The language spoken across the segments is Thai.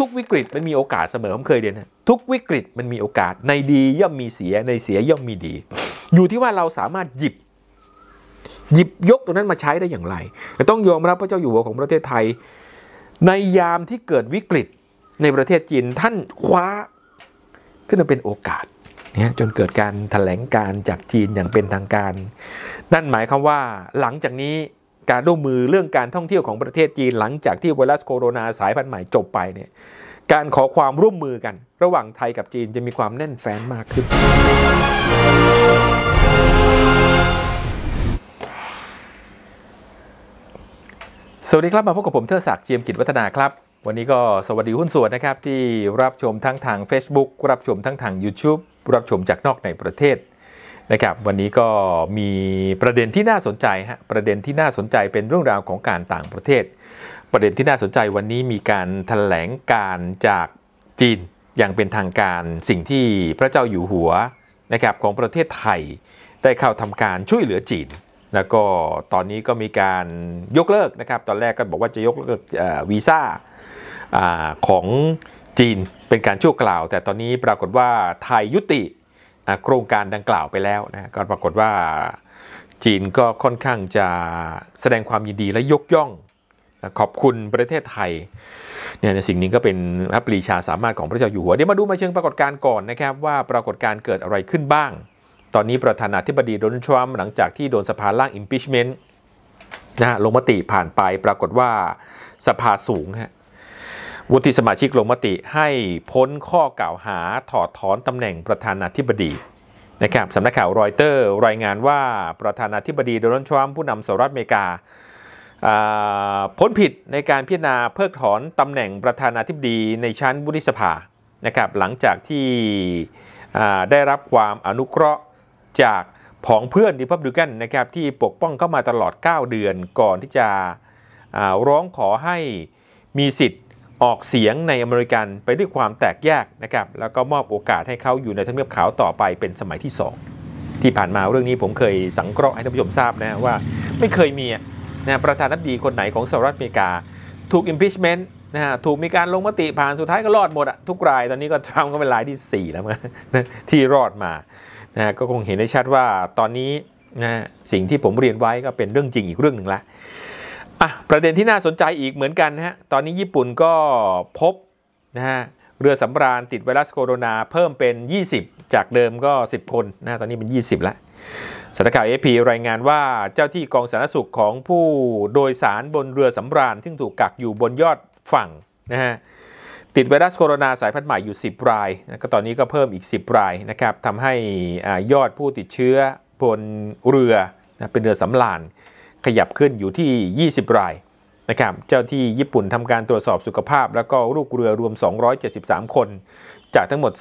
ทุกๆวิกฤตมันมีโอกาสเสมอผมเคยเรียนทุกวิกฤตมันมีโอกาสในดีย่อมมีเสียในเสียย่อมมีดีอยู่ที่ว่าเราสามารถหยิบยกตรงนั้นมาใช้ได้อย่างไรต้องยอมรับพระเจ้าอยู่หัวของประเทศไทยในยามที่เกิดวิกฤตในประเทศจีนท่านคว้าขึ้นมาเป็นโอกาสเนี่ยจนเกิดการแถลงการจากจีนอย่างเป็นทางการนั่นหมายความว่าหลังจากนี้การร่วมมือเรื่องการท่องเที่ยวของประเทศจีนหลังจากที่ไวรัสโคโรนาสายพันธุ์ใหม่จบไปเนี่ยการขอความร่วมมือกันระหว่างไทยกับจีนจะมีความแน่นแฟ้นมากขึ้นสวัสดีครับมาพบกับผมเทิดศักดิ์เจียมกิจวัฒนาครับวันนี้ก็สวัสดีหุ้นส่วนนะครับที่รับชมทั้งทาง Facebook รับชมทั้งทาง YouTube รับชมจากนอกในประเทศนะครับวันนี้ก็มีประเด็นที่น่าสนใจฮะประเด็นที่น่าสนใจเป็นเรื่องราวของการต่างประเทศประเด็นที่น่าสนใจวันนี้มีการแถลงการจากจีนอย่างเป็นทางการสิ่งที่พระเจ้าอยู่หัวนะครับของประเทศไทยได้เข้าทำการช่วยเหลือจีนแล้วก็ตอนนี้ก็มีการยกเลิกนะครับตอนแรกก็บอกว่าจะยกเลิกวีซ่าของจีนเป็นการชั่วคราวแต่ตอนนี้ปรากฏว่าไทยยุติโครงการดังกล่าวไปแล้วนะก็ปรากฏว่าจีนก็ค่อนข้างจะแสดงความยินดีและยกย่องขอบคุณประเทศไทยเนี่ยสิ่งนี้ก็เป็นพระปรีชาสามารถของพระเจ้าอยู่หัวเดี๋ยวมาดูมาเชิงปรากฏการณ์ก่อนนะครับว่าปรากฏการณ์เกิดอะไรขึ้นบ้างตอนนี้ประธานาธิบดีโดนัลด์ทรัมป์หลังจากที่โดนสภาล่าง impeachment นะลงมติผ่านไปปรากฏว่าสภาสูงฮะวุฒิสมาชิกลงมติให้พ้นข้อกล่าวหาถอดถอนตำแหน่งประธานาธิบดีนะครับสำนักข่าวรอยเตอร์รายงานว่าประธานาธิบดีโดนัลด์ทรัมป์ผู้นำสหรัฐอเมริกาพ้นผิดในการพิจารณาเพิกถอนตำแหน่งประธานาธิบดีในชั้นวุฒิสภานะครับหลังจากที่ได้รับความอนุเคราะห์จากผองเพื่อนรีพับลิกันนะครับที่ปกป้องเข้ามาตลอด9เดือนก่อนที่จะร้องขอให้มีสิทธิ์ออกเสียงในอเมริกันไปด้วยความแตกแยกนะครับแล้วก็มอบโอกาสให้เขาอยู่ในทำเนียบขาวต่อไปเป็นสมัยที่2ที่ผ่านมาเรื่องนี้ผมเคยสังเคราะห์ให้ท่านผู้ชมทราบนะว่าไม่เคยมีนะประธานาธิบดีคนไหนของสหรัฐอเมริกาถูก impeachment นะฮะถูกมีการลงมติผ่านสุดท้ายก็รอดหมดอะทุกรายตอนนี้ก็ทรัมป์ก็เป็นรายที่4แล้วมั้งที่รอดมานะก็คงเห็นได้ชัดว่าตอนนี้นะสิ่งที่ผมเรียนไว้ก็เป็นเรื่องจริงอีกเรื่องหนึ่งละประเด็นที่น่าสนใจอีกเหมือนกันฮะตอนนี้ญี่ปุ่นก็พบนะฮะเรือสำราญติดไวรัสโคโรนาเพิ่มเป็น20จากเดิมก็10คนนะตอนนี้เป็น20แล้วสำนักข่าว AP รายงานว่าเจ้าที่กองสาธารณสุขของผู้โดยสารบนเรือสำราญที่ถูกกักอยู่บนยอดฝั่งนะฮะติดไวรัสโคโรนาสายพันธุ์ใหม่อยู่10รายก็ตอนนี้ก็เพิ่มอีก10รายนะครับทำให้ยอดผู้ติดเชื้อบนเรือนะเป็นเรือสำราญขยับขึ้นอยู่ที่20รายนะครับเจ้าที่ญี่ปุ่นทำการตรวจสอบสุขภาพแล้วก็ลูกเรือรวม273คนจากทั้งหมด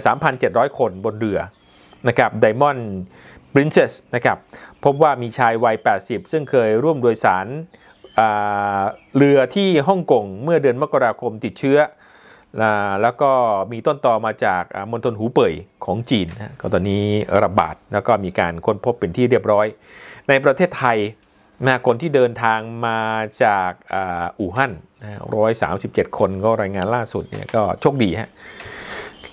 3,700 คนบนเรือนะครับ Diamond Princess นะครับพบว่ามีชายวัย80ซึ่งเคยร่วมโดยสารเรือที่ฮ่องกงเมื่อเดือนมกราคมติดเชื้อแล้วก็มีต้นตอมาจากมณฑลหูเป่ยของจีนก็ตอนนี้ระบาดแล้วก็มีการค้นพบเป็นที่เรียบร้อยในประเทศไทยคนที่เดินทางมาจากอู่ฮั่น137คนก็รายงานล่าสุดเนี่ยก็โชคดีฮะ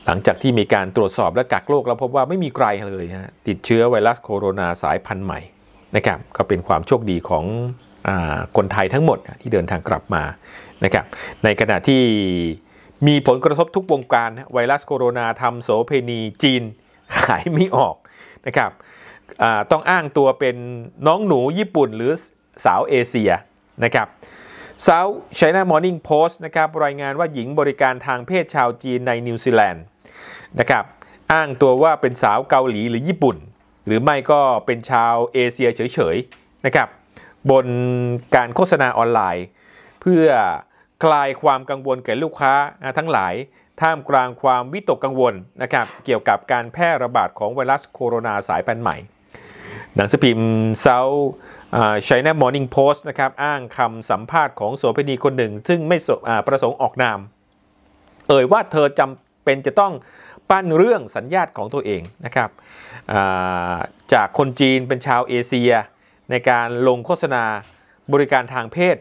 หลังจากที่มีการตรวจสอบและกักโรคแล้วพบว่าไม่มีใครเลยฮะติดเชื้อไวรัสโคโรนาสายพันธุ์ใหม่นะครับก็เป็นความโชคดีของคนไทยทั้งหมดที่เดินทางกลับมานะครับในขณะที่มีผลกระทบทุกวงการไวรัสโคโรนาทำโสเพณีจีนขายไม่ออกนะครับต้องอ้างตัวเป็นน้องหนูญี่ปุ่นหรือสาวเอเชียนะครับ South China Morning Post นะครับรายงานว่าหญิงบริการทางเพศชาวจีนในนิวซีแลนด์นะครับอ้างตัวว่าเป็นสาวเกาหลีหรือญี่ปุ่นหรือไม่ก็เป็นชาวเอเชียเฉยๆนะครับบนการโฆษณาออนไลน์เพื่อคลายความกังวลแก่ลูกค้าทั้งหลายท่ามกลางความวิตกกังวลนะครับเกี่ยวกับการแพร่ระบาดของไวรัสโคโรนาสายพันธุ์ใหม่หนังสือพิมพ์ South China Morning Post นะครับอ้างคำสัมภาษณ์ของโสเภณีคนหนึ่งซึ่งไม่ประสงค์ออกนามเอ่ยว่าเธอจำเป็นจะต้องปั้นเรื่องสัญญาติของตัวเองนะครับจากคนจีนเป็นชาวเอเชียในการลงโฆษณาบริการทางเพศ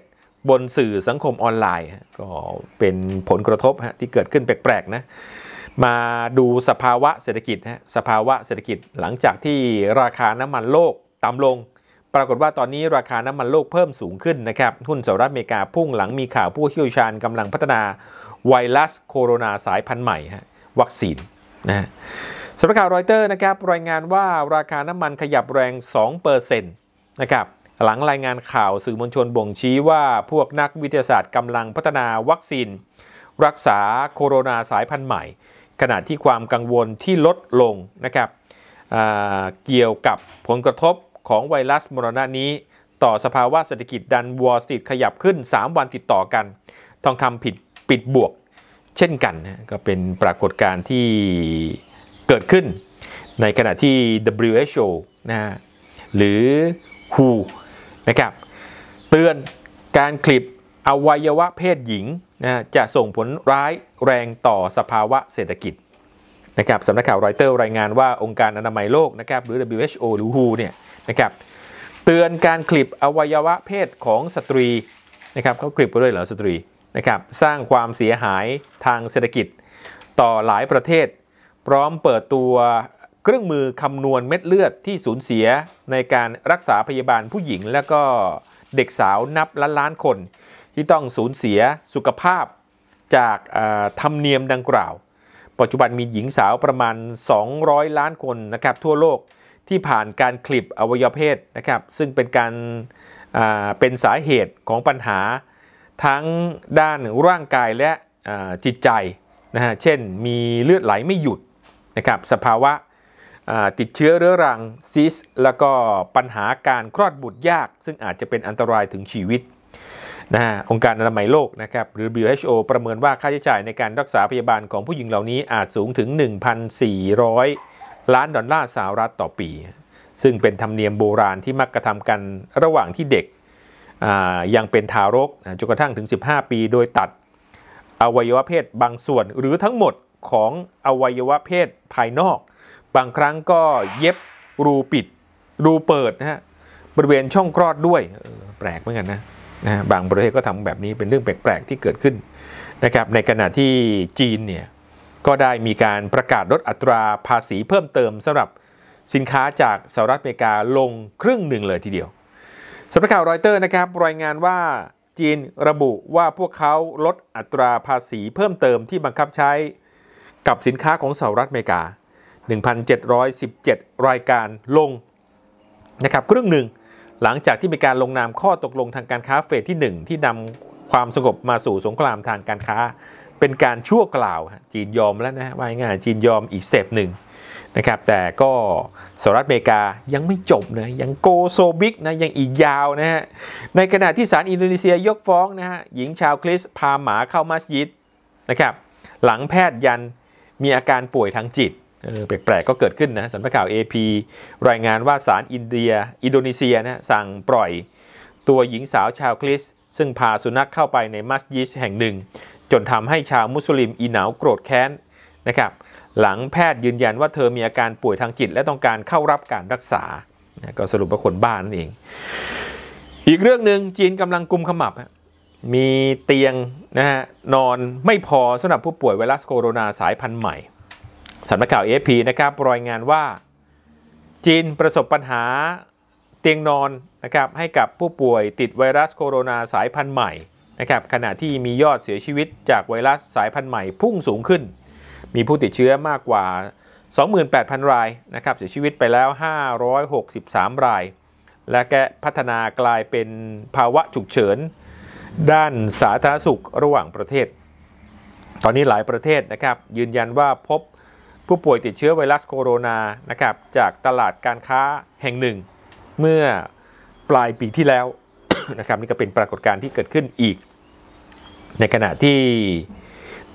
บนสื่อสังคมออนไลน์ก็เป็นผลกระทบที่เกิดขึ้นแปลกๆนะมาดูสภาวะเศรษฐกิจสภาวะเศรษฐกิจหลังจากที่ราคาน้ำมันโลกต่ำลงปรากฏว่าตอนนี้ราคาน้ำมันโลกเพิ่มสูงขึ้นนะครับหุ้นสหรัฐอเมริกาพุ่งหลังมีข่าวผู้เชี่ยวชาญกำลังพัฒนาไวรัสโคโรนาสายพันธุ์ใหม่วัคซีนนะสำนักข่าวรอยเตอร์นะครับรายงานว่าราคาน้ำมันขยับแรง 2% นะครับหลังรายงานข่าวสื่อมวลชนบ่งชี้ว่าพวกนักวิทยาศาสตร์กำลังพัฒนาวัคซีนรักษาโคโรนาสายพันธุ์ใหม่ขณะที่ความกังวลที่ลดลงนะครับเกี่ยวกับผลกระทบของไวรัสโคโรนานี้ต่อสภาวะเศรษฐกิจดันวอลล์สตรีทขยับขึ้น3วันติดต่อกันทองคำปิดบวกเช่นกันก็เป็นปรากฏการณ์ที่เกิดขึ้นในขณะที่ WHO นะหรือ WHO นะครับเตือนการคลิปอวัยวะเพศหญิงนะจะส่งผลร้ายแรงต่อสภาวะเศรษฐกิจนะครับสำนักข่าวรอยเตอร์รายงานว่าองค์การอนามัยโลกนะครับหรือ WHO หรือ WHO เนี่ยนะครับเตือนการคลิปอวัยวะเพศของสตรีนะครับเขาคลิปไปด้วยเหรอสตรีนะครับสร้างความเสียหายทางเศรษฐกิจต่อหลายประเทศพร้อมเปิดตัวเครื่องมือคำนวณเม็ดเลือดที่สูญเสียในการรักษาพยาบาลผู้หญิงและก็เด็กสาวนับล้านคนที่ต้องสูญเสียสุขภาพจากธรรมเนียมดังกล่าวปัจจุบันมีหญิงสาวประมาณ200ล้านคนนะครับทั่วโลกที่ผ่านการคลิปอวัยวะเพศนะครับซึ่งเป็นสาเหตุของปัญหาทั้งด้านร่างกายและจิตใจนะฮะเช่นมีเลือดไหลไม่หยุดนะครับสภาวะติดเชื้อเรื้อรังซิสแล้วก็ปัญหาการคลอดบุตรยากซึ่งอาจจะเป็นอันตรายถึงชีวิตนะฮะองค์การอนามัยโลกนะครับหรือ WHO ประเมินว่าค่าใช้จ่ายในการรักษาพยาบาลของผู้หญิงเหล่านี้อาจสูงถึง 1,400 ล้านดอลลาร์สหรัฐต่อปีซึ่งเป็นธรรมเนียมโบราณที่มักกระทำกันระหว่างที่เด็กยังเป็นทารกจนกระทั่งถึง15ปีโดยตัดอวัยวะเพศบางส่วนหรือทั้งหมดของอวัยวะเพศภายนอกบางครั้งก็เย็บรูปิดรูเปิดนะฮะบริเวณช่องคลอดด้วยแปลกเหมือนกันนะบางประเทศก็ทำแบบนี้เป็นเรื่องแปลกๆที่เกิดขึ้นนะครับในขณะที่จีนเนี่ยก็ได้มีการประกาศลดอัตราภาษีเพิ่มเติมสำหรับสินค้าจากสหรัฐอเมริกาลงครึ่งหนึ่งเลยทีเดียวสำนักข่าวรอยเตอร์นะครับรายงานว่าจีนระบุว่าพวกเขาลดอัตราภาษีเพิ่มเติมที่บังคับใช้กับสินค้าของสหรัฐอเมริกา 1,717 รายการลงนะครับครึ่งหนึ่งหลังจากที่มีการลงนามข้อตกลงทางการค้าเฟสที่1ที่นำความสงบมาสู่สงครามทางการค้าเป็นการชั่วคราวจีนยอมแล้วนะว่าง่ายจีนยอมอีกเสพหนึ่งนะครับแต่ก็สหรัฐอเมริกายังไม่จบนะยังโกโซบิกนะยังอีกยาวนะฮะในขณะที่ศาลอินโดนีเซียยกฟ้องนะฮะหญิงชาวคริสพาหมาเข้ามัสยิดนะครับหลังแพทย์ยันมีอาการป่วยทางจิตแปลกๆก็เกิดขึ้นนะสำนักข่าว AP รายงานว่าศาลอินโดนีเซียนะสั่งปล่อยตัวหญิงสาวชาวคริสซึ่งพาสุนัขเข้าไปในมัสยิดแห่งหนึ่งจนทำให้ชาวมุสลิมอีหนาวโกรธแค้นนะครับหลังแพทย์ยืนยันว่าเธอมีอาการป่วยทางจิตและต้องการเข้ารับการรักษาก็สรุปว่าคนบ้านั่นเองอีกเรื่องหนึ่งจีนกำลังกุมขมับมีเตียงนะฮะนอนไม่พอสำหรับผู้ป่วยไวรัสโคโรนาสายพันธุ์ใหม่สำนักข่าว AFP นะครับรายงานว่าจีนประสบปัญหาเตียงนอนนะครับให้กับผู้ป่วยติดไวรัสโคโรนาสายพันธุ์ใหม่นะครับขณะที่มียอดเสียชีวิตจากไวรัสสายพันธุ์ใหม่พุ่งสูงขึ้นมีผู้ติดเชื้อมากกว่า 28,000 รายนะครับเสียชีวิตไปแล้ว563รายและแกพัฒนากลายเป็นภาวะฉุกเฉินด้านสาธารณสุขระหว่างประเทศตอนนี้หลายประเทศนะครับยืนยันว่าพบผู้ป่วยติดเชื้อไวรัสโคโรนานะครับจากตลาดการค้าแห่งหนึ่งเมื่อปลายปีที่แล้ว นะครับนี่ก็เป็นปรากฏการณ์ที่เกิดขึ้นอีกในขณะที่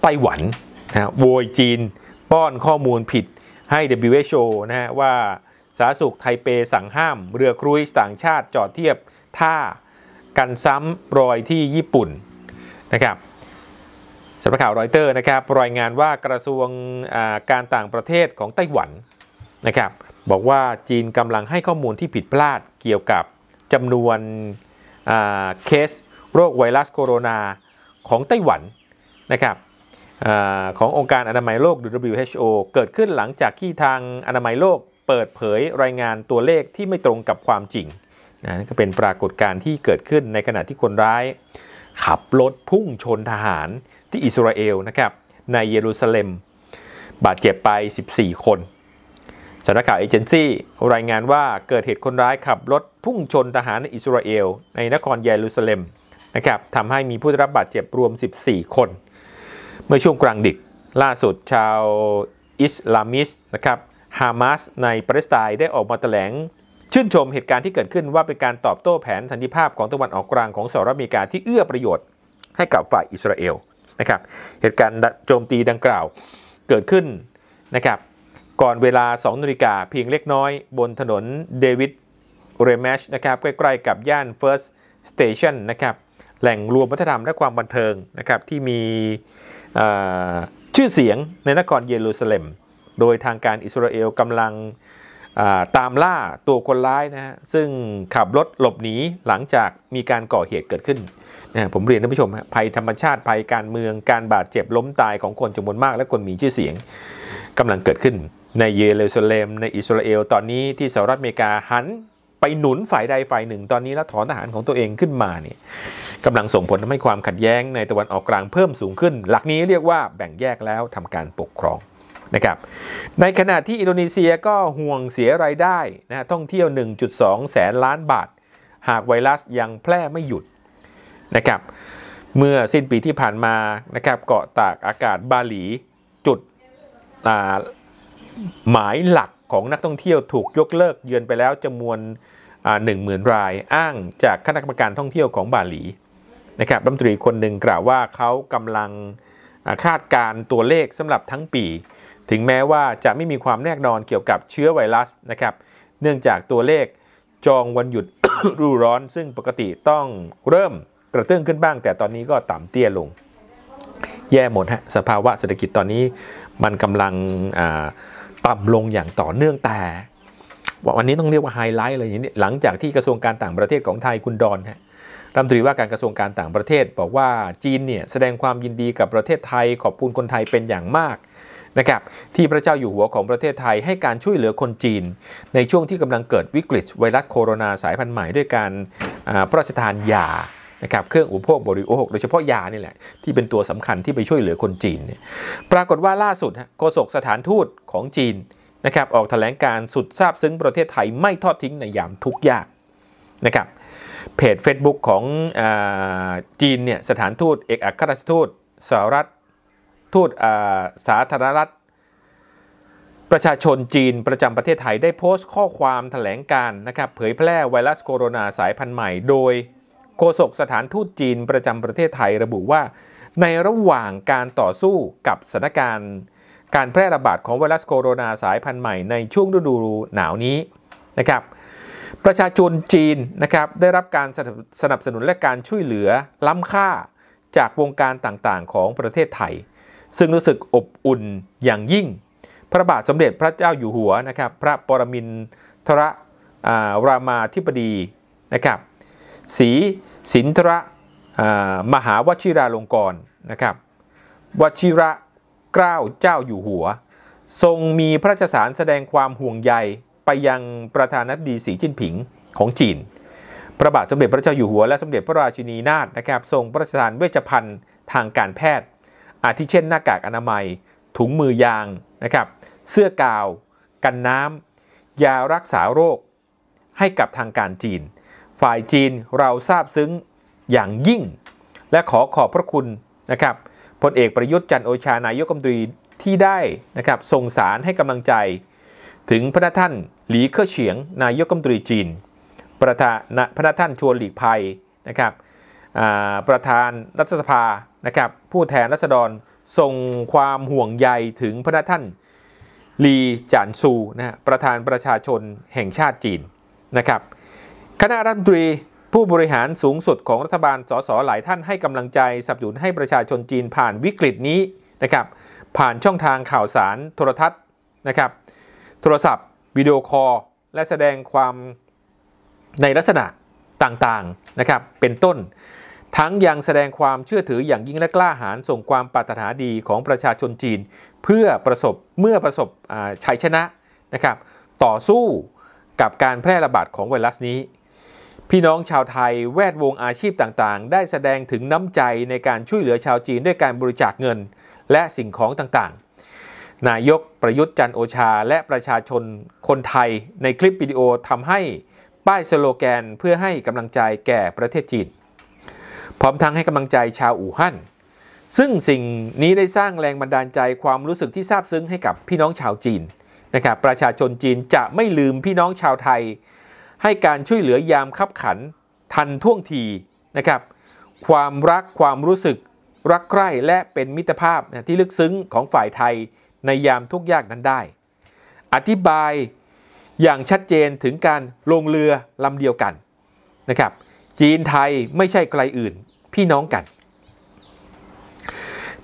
ไต้หวันนะโวยจีนป้อนข้อมูลผิดให้ WHO นะฮะว่าสาธารณสุขไทเปสั่งห้ามเรือครูซต่างชาติจอดเทียบท่ากันซ้ำรอยที่ญี่ปุ่นนะครับสำนักข่าวรอยเตอร์นะครับรายงานว่ากระทรวงการต่างประเทศของไต้หวันนะครับบอกว่าจีนกำลังให้ข้อมูลที่ผิดพลาดเกี่ยวกับจำนวนเคส โรคไวรัสโคโรนาของไต้หวันนะครับขององค์การอนามัยโลกหรือ WHO เกิดขึ้นหลังจากที่ทางอนามัยโลกเปิดเผยรายงานตัวเลขที่ไม่ตรงกับความจริงนะก็เป็นปรากฏการณ์ที่เกิดขึ้นในขณะที่คนร้ายขับรถพุ่งชนทหารที่อิสราเอลนะครับในเยรูซาเล็มบาดเจ็บไป14คนสำนักข่าวเอเจนซี่รายงานว่าเกิดเหตุคนร้ายขับรถพุ่งชนทหารในอิสราเอลในนครเยรูซาเล็มนะครับทำให้มีผู้ได้รับบาดเจ็บรวม14คนเมื่อช่วงกลางดึกล่าสุดชาวอิสลามิสต์นะครับฮามาสในปาเลสไตน์ได้ออกมาแถลงชื่นชมเหตุการณ์ที่เกิดขึ้นว่าเป็นการตอบโต้แผนสันติภาพของตะวันออกกลางของสหรัฐอเมริกาที่เอื้อประโยชน์ให้กับฝ่ายอิสราเอลนะครับเหตุการณ์โจมตีดังกล่าวเกิดขึ้นนะครับก่อนเวลา 2 นาฬิกาเพียงเล็กน้อยบนถนนเดวิดเรเมชนะครับใกล้ๆกับย่าน First Station นะครับแหล่งรวมวัฒนธรรมและความบันเทิงนะครับที่มีชื่อเสียงในนครเยรูซาเล็มโดยทางการอิสราเอลกำลังตามล่าตัวคนร้ายนะฮะซึ่งขับรถหลบหนีหลังจากมีการก่อเหตุเกิดขึ้นนะผมเรียนท่านผู้ชมภัยธรรมชาติภัยการเมืองการบาดเจ็บล้มตายของคนจำนวนมากและคนมีชื่อเสียงกำลังเกิดขึ้นในเยรูซาเล็มในอิสราเอลตอนนี้ที่สหรัฐอเมริกาหันไปหนุนฝ่ายใดฝ่ายหนึ่งตอนนี้แล้วถอนทหารของตัวเองขึ้นมาเนี่ยกำลังส่งผลทำให้ความขัดแย้งในตะวันออกกลางเพิ่มสูงขึ้นหลักนี้เรียกว่าแบ่งแยกแล้วทำการปกครองนะครับในขณะที่อินโดนีเซียก็ห่วงเสียรายได้นะท่องเที่ยว 1.2 แสนล้านบาทหากไวรัสยังแพร่ไม่หยุดนะครับเมื่อสิ้นปีที่ผ่านมานะครับเกาะตากอากาศบาหลีจุดหมายหลักของนักท่องเที่ยวถูกยกเลิกเยือนไปแล้วจำนวน 10,000 รายอ้างจากคณะกรรมการท่องเที่ยวของบาหลีนะครับรัฐมนตรีคนหนึ่งกล่าวว่าเขากำลังคาดการตัวเลขสำหรับทั้งปีถึงแม้ว่าจะไม่มีความแน่นอนเกี่ยวกับเชื้อไวรัสนะครับเนื่องจากตัวเลขจองวันหยุด ฤดูร้อนซึ่งปกติต้องเริ่มกระเตื้องขึ้นบ้างแต่ตอนนี้ก็ต่ำเตี้ยลงแย่หมดฮะสภาวะเศรษฐกิจตอนนี้มันกำลังต่ำลงอย่างต่อเนื่องแต่วันนี้ต้องเรียกว่าไฮไลท์อะไรอย่างนี้หลังจากที่กระทรวงการต่างประเทศของไทยคุณดอนฮะรัฐมนตรีว่าการกระทรวงการต่างประเทศบอกว่าจีนเนี่ยแสดงความยินดีกับประเทศไทยขอบคุณคนไทยเป็นอย่างมากนะครับที่พระเจ้าอยู่หัวของประเทศไทยให้การช่วยเหลือคนจีนในช่วงที่กำลังเกิดวิกฤตไวรัสโคโรนาสายพันธุ์ใหม่ด้วยการพระราชทานยานะครับเครื่องอุปโภคบริโภคโดยเฉพาะยานี่แหละที่เป็นตัวสำคัญที่ไปช่วยเหลือคนจีนเนี่ยปรากฏว่าล่าสุดโฆษกสถานทูตของจีนนะครับออกแถลงการสุดซาบซึ้งประเทศไทยไม่ทอดทิ้งในยามทุกข์ยากนะครับเพจ Facebook ของจีนเนี่ยสถานทูตเอกอัครราชทูตสหรัฐทูตสาธารณรัฐประชาชนจีนประจำประเทศไทยได้โพสต์ข้อความแถลงการนะครับเผยแพร่ไวรัสโคโรนาสายพันธุ์ใหม่โดยโฆษกสถานทูตจีนประจำประเทศไทยระบุว่าในระหว่างการต่อสู้กับสถานการณ์การแพร่ระบาดของไวรัสโคโรนาสายพันธุ์ใหม่ในช่วงฤดูหนาวนี้นะครับประชาชนจีนนะครับได้รับการสนับสนุนและการช่วยเหลือล้ำค่าจากวงการต่างๆของประเทศไทยซึ่งรู้สึกอบอุ่นอย่างยิ่งพระบาทสมเด็จพระเจ้าอยู่หัวนะครับพระปรมินทรรามาธิบดีนะครับศรีสินทรมหาวชิราลงกรณ์นะครับวชิระเกล้าเจ้าอยู่หัวทรงมีพระราชสารแสดงความห่วงใยไปยังประธานาธิบดีสีจิ้นผิงของจีนพระบาทสมเด็จพระเจ้าอยู่หัวและสมเด็จพระราชินีนาถนะครับทรงพระราชทานเวชภัณฑ์ทางการแพทย์อาทิเช่นหน้ากากอนามัยถุงมือยางนะครับเสื้อกาวกันน้ำยารักษาโรคให้กับทางการจีนฝ่ายจีนเราซาบซึ้งอย่างยิ่งและขอขอบพระคุณนะครับพลเอกประยุทธ์จันทร์โอชานายกรัฐมนตรีที่ได้นะครับส่งสารให้กำลังใจถึงพระท่านหลีเค่อเฉียงนายกรัฐมนตรีจีนประธานพระท่านชวนหลีกภัยนะครับประธานรัฐสภานะครับผู้แทนราษฎรส่งความห่วงใยถึงพระท่านลีจานซูนะประธานประชาชนแห่งชาติจีนนะครับคณะรัฐมนตรีผู้บริหารสูงสุดของรัฐบาลสสหลายท่านให้กำลังใจสนับสนุนให้ประชาชนจีนผ่านวิกฤตนี้นะครับผ่านช่องทางข่าวสารโทรทัศน์นะครับโทรศัพท์วิดีโอคอลและแสดงความในลักษณะต่างๆนะครับเป็นต้น ทั้งยังแสดงความเชื่อถืออย่างยิ่งและกล้าหาญส่งความปรารถนาดีของประชาชนจีนเมื่อประสบชัยชนะนะครับต่อสู้กับการแพร่ระบาดของไวรัสนี้พี่น้องชาวไทยแวดวงอาชีพต่างๆได้แสดงถึงน้ำใจในการช่วยเหลือชาวจีนด้วยการบริจาคเงินและสิ่งของต่างๆนายกประยุทธ์จันทร์โอชาและประชาชนคนไทยในคลิปวิดีโอทำให้ป้ายสโลแกนเพื่อให้กำลังใจแก่ประเทศจีนพร้อมทั้งให้กำลังใจชาวอู่ฮั่นซึ่งสิ่งนี้ได้สร้างแรงบันดาลใจความรู้สึกที่ซาบซึ้งให้กับพี่น้องชาวจีนนะครับประชาชนจีนจะไม่ลืมพี่น้องชาวไทยให้การช่วยเหลือยามคับขันทันท่วงทีนะครับความรักความรู้สึกรักใคร่และเป็นมิตรภาพที่ลึกซึ้งของฝ่ายไทยในยามทุกข์ยากนั้นได้อธิบายอย่างชัดเจนถึงการลงเรือลำเดียวกันนะครับจีนไทยไม่ใช่ไกลอื่นพี่น้องกัน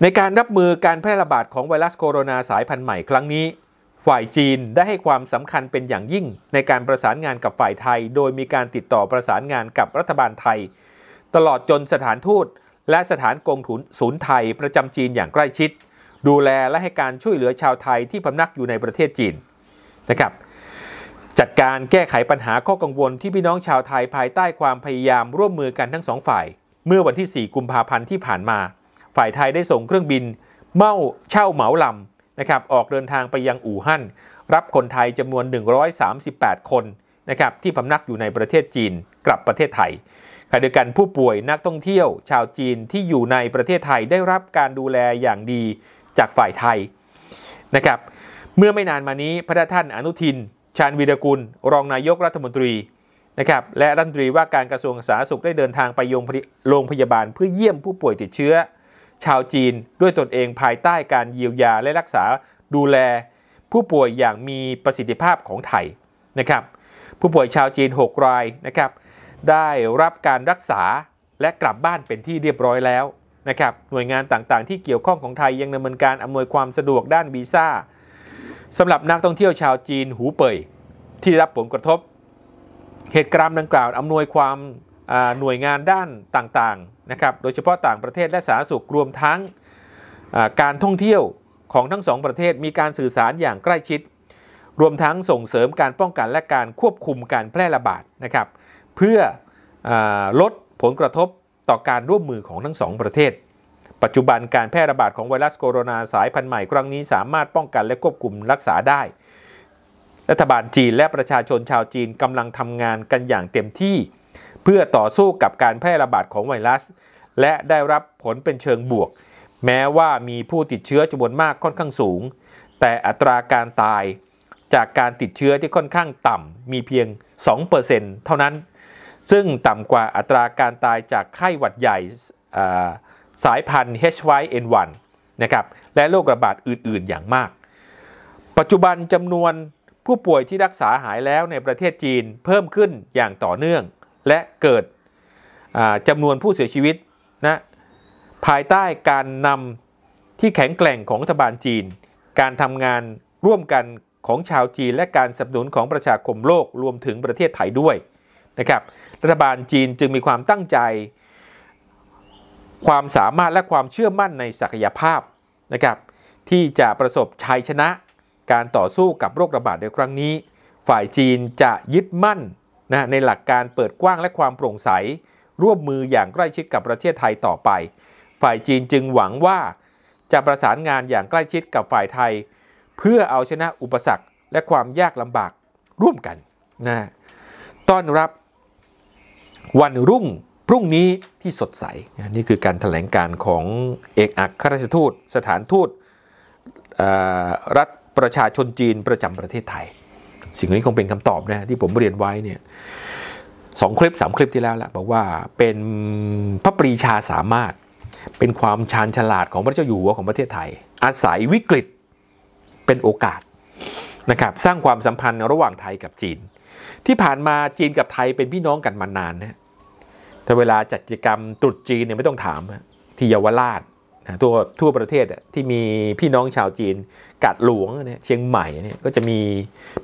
ในการรับมือการแพร่ระบาดของไวรัสโคโรนาสายพันธุ์ใหม่ครั้งนี้ฝ่ายจีนได้ให้ความสำคัญเป็นอย่างยิ่งในการประสานงานกับฝ่ายไทยโดยมีการติดต่อประสานงานกับรัฐบาลไทยตลอดจนสถานทูตและสถานกงศูนย์ไทยประจำจีนอย่างใกล้ชิดดูแลและให้การช่วยเหลือชาวไทยที่พำนักอยู่ในประเทศจีนนะครับจัดการแก้ไขปัญหาข้อกังวลที่พี่น้องชาวไทยภายใต้ความพยายามร่วมมือกันทั้งสองฝ่ายเมื่อวันที่4 กุมภาพันธ์ที่ผ่านมาฝ่ายไทยได้ส่งเครื่องบินเช่าเหมาลำนะครับออกเดินทางไปยังอู่ฮั่นรับคนไทยจำนวน138คนนะครับที่พำนักอยู่ในประเทศจีนกลับประเทศไทยขณะเดียวกันผู้ป่วยนักท่องเที่ยวชาวจีนที่อยู่ในประเทศไทยได้รับการดูแลอย่างดีจากฝ่ายไทยนะครับเมื่อไม่นานมานี้พระท่านอนุทินชาญวีรกุลรองนายกรัฐมนตรีนะครับและรัฐมนตรีว่าการกระทรวงสาธารณสุขได้เดินทางไปโรงพยาบาลเพื่อเยี่ยมผู้ป่วยติดเชื้อชาวจีนด้วยตนเองภายใต้การเยียวยาและรักษาดูแลผู้ป่วยอย่างมีประสิทธิภาพของไทยนะครับผู้ป่วยชาวจีน6รายนะครับได้รับการรักษาและกลับบ้านเป็นที่เรียบร้อยแล้วนะครับหน่วยงานต่างๆที่เกี่ยวข้องของไทยยังดำเนินการอำนวยความสะดวกด้านวีซ่าสำหรับนักท่องเที่ยวชาวจีนหูเป่ยที่ได้รับผลกระทบเหตุการณ์ดังกล่าวอำนวยความหน่วยงานด้านต่างๆนะครับโดยเฉพาะต่างประเทศและสาธารณสุขรวมทั้งการท่องเที่ยวของทั้งสองประเทศมีการสื่อสารอย่างใกล้ชิดรวมทั้งส่งเสริมการป้องกันและการควบคุมการแพร่ระบาดนะครับเพื่อลดผลกระทบต่อการร่วมมือของทั้งสองประเทศปัจจุบันการแพร่ระบาดของไวรัสโคโรนาสายพันธุ์ใหม่ครั้งนี้สามารถป้องกันและควบคุมรักษาได้รัฐบาลจีนและประชาชนชาวจีนกำลังทำงานกันอย่างเต็มที่เพื่อต่อสู้กับการแพร่ระบาดของไวรัสและได้รับผลเป็นเชิงบวกแม้ว่ามีผู้ติดเชื้อจำนวนมากค่อนข้างสูงแต่อัตราการตายจากการติดเชื้อที่ค่อนข้างต่ำมีเพียง 2% เท่านั้นซึ่งต่ำกว่าอัตราการตายจากไข้หวัดใหญ่สายพันธุ์ H5N1 นะครับและโรคระบาดอื่นๆอย่างมากปัจจุบันจำนวนผู้ป่วยที่รักษาหายแล้วในประเทศจีนเพิ่มขึ้นอย่างต่อเนื่องและเกิดจำนวนผู้เสียชีวิตนะภายใต้การนำที่แข็งแกร่งของรัฐบาลจีนการทำงานร่วมกันของชาวจีนและการสนับสนุนของประชาคมโลกรวมถึงประเทศไทยด้วยนะครับรัฐบาลจีนจึงมีความตั้งใจความสามารถและความเชื่อมั่นในศักยภาพนะครับที่จะประสบชัยชนะการต่อสู้กับโรคระบาดในครั้งนี้ฝ่ายจีนจะยึดมั่นนะในหลักการเปิดกว้างและความโปร่งใสร่วมมืออย่างใกล้ชิดกับประเทศไทยต่อไปฝ่ายจีนจึงหวังว่าจะประสานงานอย่างใกล้ชิดกับฝ่ายไทยเพื่อเอาชนะอุปสรรคและความยากลำบากร่วมกันนะต้อนรับวันรุ่งพรุ่งนี้ที่สดใสนี่คือการแถลงการของเอกอัครราชทูตสถานทูตรัฐประชาชนจีนประจำประเทศไทยสิ่งนี้คงเป็นคำตอบนะที่ผมเรียนไว้เนี่ย2 คลิป 3 คลิปที่แล้วละบอกว่าเป็นพระปรีชาสามารถเป็นความชาญฉลาดของพระเจ้าอยู่หัวของประเทศไทยอาศัยวิกฤตเป็นโอกาสนะครับสร้างความสัมพันธ์ระหว่างไทยกับจีนที่ผ่านมาจีนกับไทยเป็นพี่น้องกันมานานนะถ้าเวลาจัดกิจกรรมตรุษจีนเนี่ยไม่ต้องถามที่เยาวราชนะทั่วประเทศที่มีพี่น้องชาวจีนกาดหลวงเนี่ยเชียงใหม่เนี่ยก็จะมี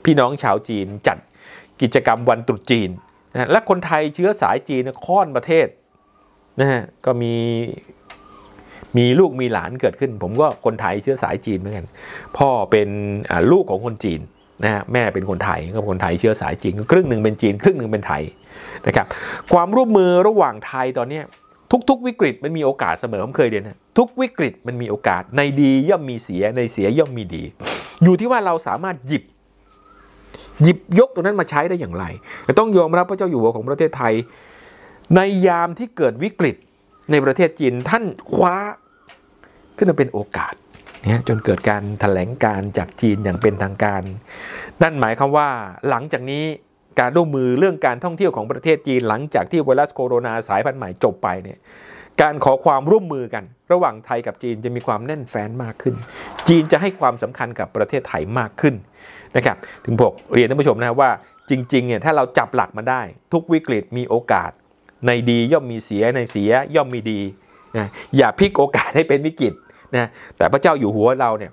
พี่น้องชาวจีนจัดกิจกรรมวันตรุษจีนนะและคนไทยเชื้อสายจีนข้อนประเทศ นะฮะก็มีลูกมีหลานเกิดขึ้นผมก็คนไทยเชื้อสายจีนเหมือนกันพ่อเป็นลูกของคนจีนนะฮะแม่เป็นคนไทยก็คนไทยเชื้อสายจีนครึ่งหนึ่งเป็นจีนครึ่งหนึ่งเป็นไทยนะครับความร่วมมือระหว่างไทยตอนนี้ทุกๆวิกฤตมันมีโอกาสเสมอผมเคยเรียนนะทุกวิกฤตมันมีโอกาสในดีย่อมมีเสียในเสียย่อมมีดีอยู่ที่ว่าเราสามารถหยิบยกตรงนั้นมาใช้ได้อย่างไรต้องยอมรับพระเจ้าอยู่หัวของประเทศไทยในยามที่เกิดวิกฤตในประเทศจีนท่านคว้าขึ้นมาเป็นโอกาสเนี่ยจนเกิดการแถลงการจากจีนอย่างเป็นทางการนั่นหมายความว่าหลังจากนี้การร่วมมือเรื่องการท่องเที่ยวของประเทศจีนหลังจากที่ไวรัสโคโรนาสายพันธุ์ใหม่จบไปเนี่ยการขอความร่วมมือกันระหว่างไทยกับจีนจะมีความแน่นแฟ้นมากขึ้นจีนจะให้ความสำคัญกับประเทศไทยมากขึ้นนะครับถึงผมเรียนท่านผู้ชมนะว่าจริงๆเนี่ยถ้าเราจับหลักมาได้ทุกวิกฤตมีโอกาสในดีย่อมมีเสียในเสียย่อมมีดีนะอย่าพลิกโอกาสให้เป็นวิกฤตนะแต่พระเจ้าอยู่หัวเราเนี่ย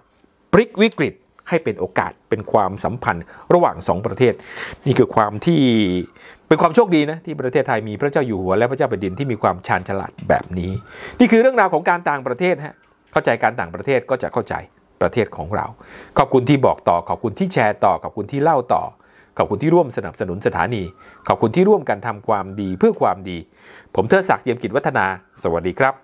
พลิกวิกฤตให้เป็นโอกาสเป็นความสัมพันธ์ระหว่าง2ประเทศนี่คือความที่เป็นความโชคดีนะที่ประเทศไทยมีพระเจ้าอยู่หัวและพระเจ้าแผ่นดินที่มีความชาญฉลาดแบบนี้นี่คือเรื่องราวของการต่างประเทศฮะเข้าใจการต่างประเทศก็จะเข้าใจประเทศของเราขอบคุณที่บอกต่อขอบคุณที่แชร์ต่อขอบคุณที่เล่าต่อขอบคุณที่ร่วมสนับสนุนสถานีขอบคุณที่ร่วมกันทำความดีเพื่อความดีผมเทิดศักดิ์ เจียมกิจวัฒนาสวัสดีครับ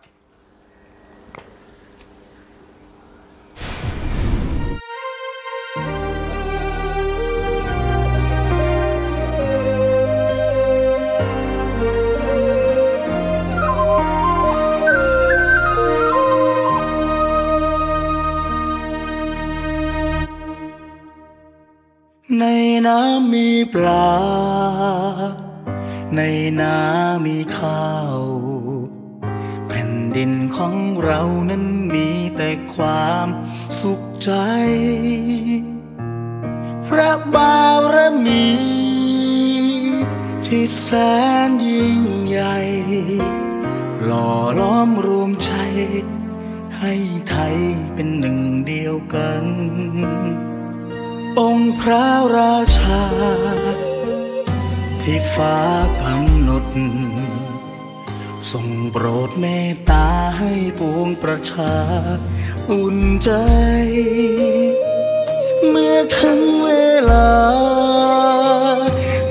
ในน้ำมีปลาในนามีข้าวแผ่นดินของเรานั้นมีแต่ความสุขใจพระบารมีที่แสนยิ่งใหญ่หล่อล้อมรวมใจให้ไทยเป็นหนึ่งเดียวกันองค์พระราชาที่ฟ้ากำหนดทรงโปรดเมตตาให้ปวงประชาอุ่นใจเมื่อถึงเวลา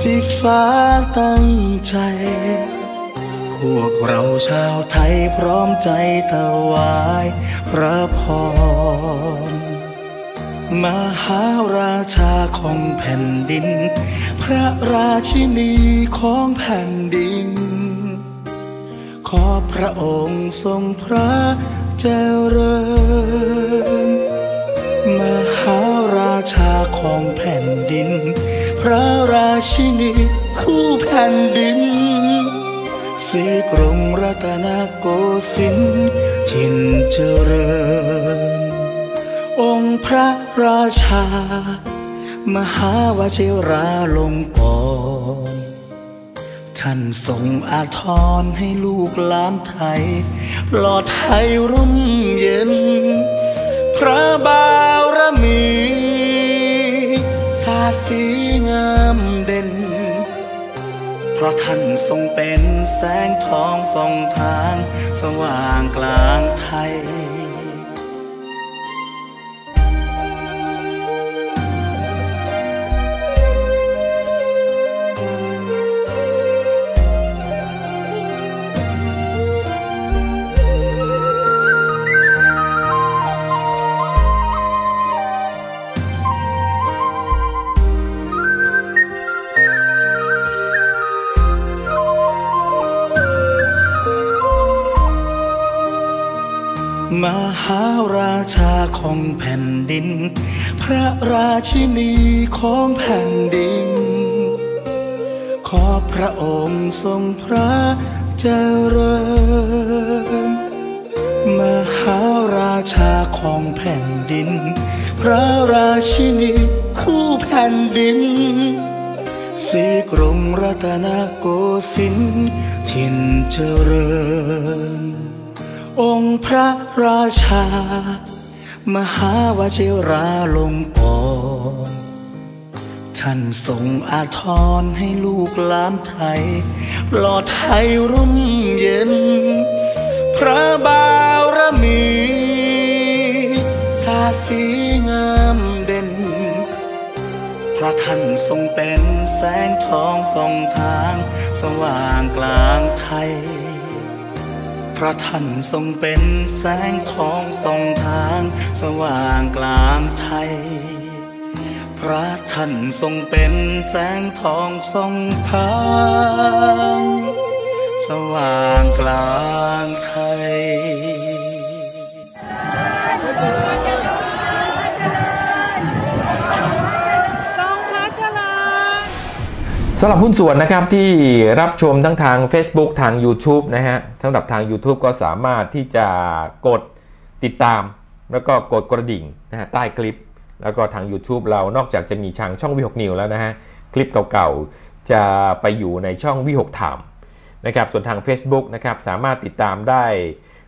ที่ฟ้าตั้งใจพวกเราชาวไทยพร้อมใจถวายพระพรมหาราชาของแผ่นดินพระราชินีของแผ่นดินขอพระองค์ทรงพระเจริญมหาราชาของแผ่นดินพระราชินีคู่แผ่นดินสีกรุงรัตนโกสินทร์ถิ่นเจริญองค์พระราชามหาวชิราลงกรณ์ท่านทรงอาทรให้ลูกหลานไทยปลอดภัยร่มเย็นพระบารมีศาสีงามเด่นเพราะท่านทรงเป็นแสงทองส่องทางสว่างกลางไทยมหาราชาของแผ่นดินพระราชินีของแผ่นดินขอพระองค์ทรงพระเจริญมหาราชาของแผ่นดินพระราชินีคู่แผ่นดินสีกรุงรัตนโกสินทร์ถิ่นเจริญองค์พระราชามหาวชิราลงกรณ์ท่านทรงอาทรให้ลูกหลานไทย ปลอดภัยร่มเย็นพระบารมีสาสีงามเด่นพระท่านทรงเป็นแสงทองส่องทางสว่างกลางไทยพระท่านทรงเป็นแสงทองส่องทางสว่างกลางไทยพระท่านทรงเป็นแสงทองส่องทางสว่างกลางไทยสำหรับหุ้นส่วนนะครับที่รับชมทั้งทาง Facebook ทาง YouTube นะฮะสำหรับทาง YouTube ก็สามารถที่จะกดติดตามแล้วก็กดกระดิ่งนะฮะใต้คลิปแล้วก็ทาง YouTube เรานอกจากจะมีช่างวิหกนิวแล้วนะฮะคลิปเก่าๆจะไปอยู่ในช่องวิหกถามนะครับส่วนทาง Facebook นะครับสามารถติดตามได้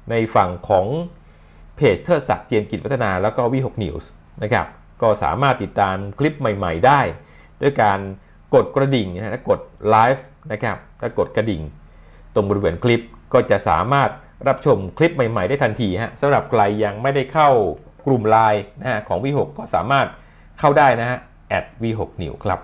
ในฝั่งของเพจเทิดศักดิ์เจียมกิจวัฒนาแล้วก็วิหกนิวส์นะครับก็สามารถติดตามคลิปใหม่ๆได้ด้วยการกดกระดิ่งนะฮะกดไลฟ์นะครับถ้ากดกระดิ่งตรงบริเวณคลิปก็จะสามารถรับชมคลิปใหม่ๆได้ทันทีฮะสำหรับใครยังไม่ได้เข้ากลุ่มไลน์นะฮะของวิหกก็สามารถเข้าได้นะฮะ @วิหกนิวส์ครับ